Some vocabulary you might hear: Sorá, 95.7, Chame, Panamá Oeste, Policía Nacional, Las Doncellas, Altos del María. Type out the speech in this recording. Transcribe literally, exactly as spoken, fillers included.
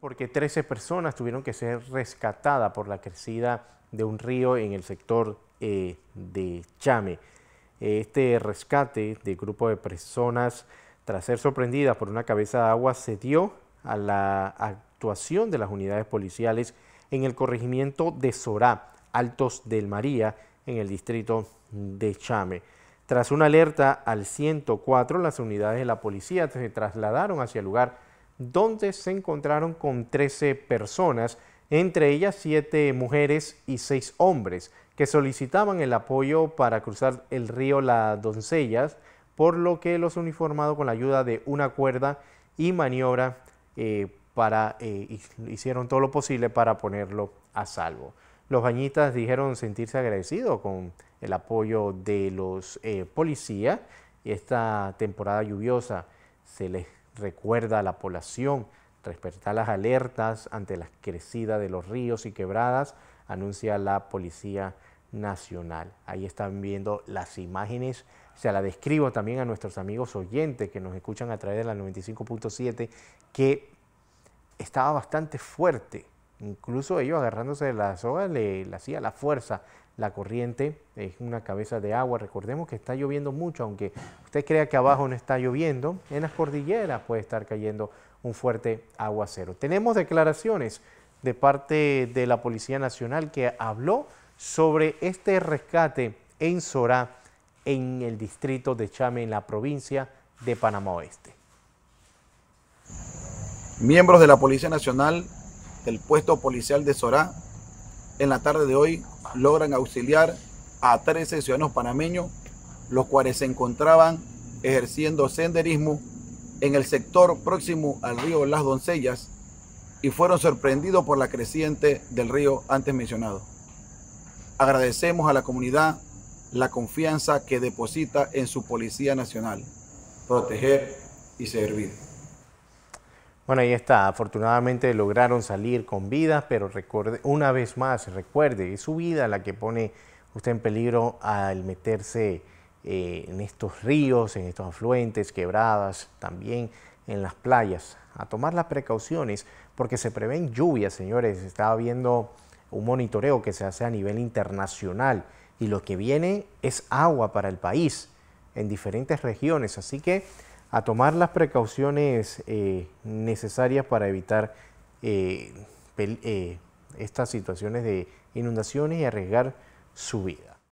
Porque trece personas tuvieron que ser rescatadas por la crecida de un río en el sector eh, de Chame. Este rescate de grupo de personas, tras ser sorprendidas por una cabeza de agua, se dio a la actuación de las unidades policiales en el corregimiento de Sorá, Altos del María, en el distrito de Chame. Tras una alerta al ciento cuatro, las unidades de la policía se trasladaron hacia el lugar donde se encontraron con trece personas, entre ellas siete mujeres y seis hombres, que solicitaban el apoyo para cruzar el río Las Doncellas, por lo que los uniformados, con la ayuda de una cuerda y maniobra, eh, para, eh, hicieron todo lo posible para ponerlo a salvo. Los bañistas dijeron sentirse agradecidos con el apoyo de los eh, policías. Esta temporada lluviosa se les recuerda a la población respetar las alertas ante las crecidas de los ríos y quebradas, anuncia la Policía Nacional. Ahí están viendo las imágenes. Se las describo también a nuestros amigos oyentes que nos escuchan a través de la noventa y cinco punto siete, que estaba bastante fuerte. Incluso ellos, agarrándose de la soga, le, le hacía la fuerza. La corriente es una cabeza de agua. Recordemos que está lloviendo mucho, aunque usted crea que abajo no está lloviendo, en las cordilleras puede estar cayendo un fuerte aguacero. Tenemos declaraciones de parte de la Policía Nacional que habló sobre este rescate en Sorá, en el distrito de Chame, en la provincia de Panamá Oeste. Miembros de la Policía Nacional del puesto policial de Sorá, en la tarde de hoy logran auxiliar a trece ciudadanos panameños, los cuales se encontraban ejerciendo senderismo en el sector próximo al río Las Doncellas y fueron sorprendidos por la creciente del río antes mencionado. Agradecemos a la comunidad la confianza que deposita en su Policía Nacional, proteger y servir. Bueno, ahí está. Afortunadamente lograron salir con vida, pero recuerde, una vez más, recuerde, es su vida la que pone usted en peligro al meterse eh, en estos ríos, en estos afluentes, quebradas, también en las playas. A tomar las precauciones porque se prevén lluvias, señores. Estaba viendo un monitoreo que se hace a nivel internacional y lo que viene es agua para el país en diferentes regiones, así que a tomar las precauciones eh, necesarias para evitar eh, eh, estas situaciones de inundaciones y arriesgar su vida.